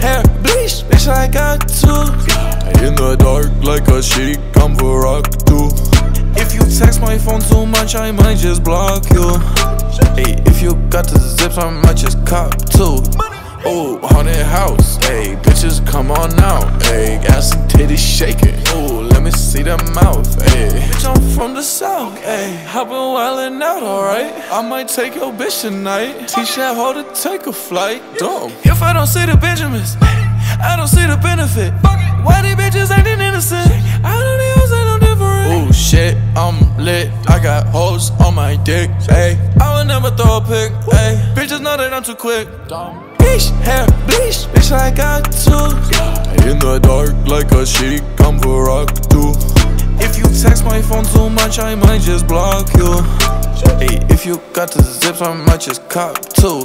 hair bleach, bitch, I got two. In the dark like a sheik, I'm for rock too. If you text my phone too much, I might just block you. Hey, if you got the zips, I might just cop two. Ooh, haunted house, ayy, bitches come on out, ayy, ass and titties shaking, ooh, let me see the mouth, ayy. Bitch, I'm from the south, ayy, I been wildin' out, alright, I might take your bitch tonight, teach that hoe to take a flight, dumb. If I don't see the Benjamins, I don't see the benefit, why these bitches actin' innocent, I don't even say no different. Ooh, shit, I'm lit, I got hoes on my dick, ayy, I would never throw a pick, ayy, bitches know that I'm too quick, dumb. Hair bleach, bitch, I got two. In the dark like a sheik, I'm for rock too. If you text my phone too much, I might just block you. Hey, if you got the zips, I might just cop two.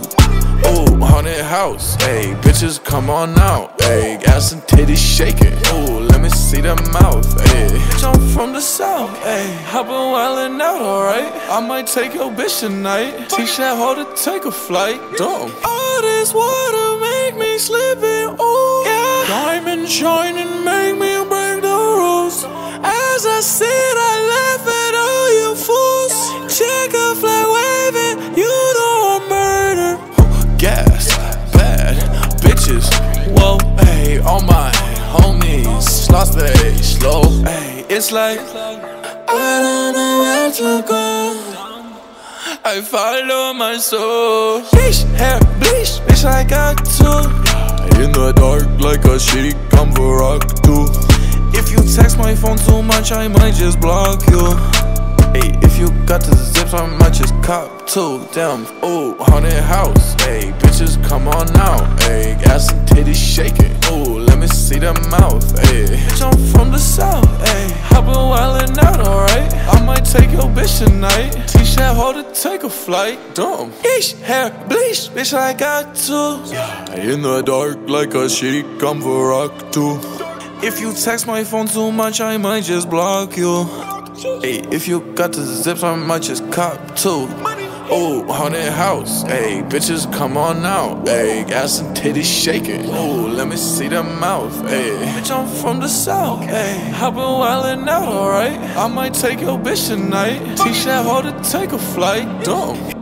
Ooh, haunted house, ayy, bitches come on out, ayy, ass and titties shaking, ooh, let me see the mouth, ayy. Bitch, I'm from the south, ayy, I been wildin' out, alright, I might take your bitch tonight, teach that hoe to take a flight, dumb. All this water make me slippin', ooh, yeah. Diamond shining make me break the rules. As I said, I laugh at all you fools. Check a flag waving, you don't murder. Gas, bad, bitches, whoa, ayy, all my homies, slots, they slow, ayy, it's like, I don't know where to go, I follow my soul. Bleach, hair, bleach, bitch, I got two. In the dark like a sheik, I'm for rock too. If you text my phone too much, I might just block you. Ay, if you got the zips, I might just cop two. Damn, ooh, haunted house, ayy, bitches come on out, ayy, ass and titties shaking, ooh, let me see the mouth, ayy. Bitch, I'm from the south, ayy, I been wildin' out, alright, I might take your bitch tonight, teach that hoe to take a flight, dumb. Each hair bleach, bitch, I got two. In the dark like a sheik, I'm for rock too. If you text my phone too much, I might just block you. Ay, if you got the zips, I might just cop two. Ooh, haunted house, ayy, bitches come on out, ayy, ass and titties shaking, ooh, let me see the mouth, ayy. Bitch, I'm from the south, ayy, I been wildin' out, alright, I might take your bitch tonight, teach that hoe to take a flight, dumb.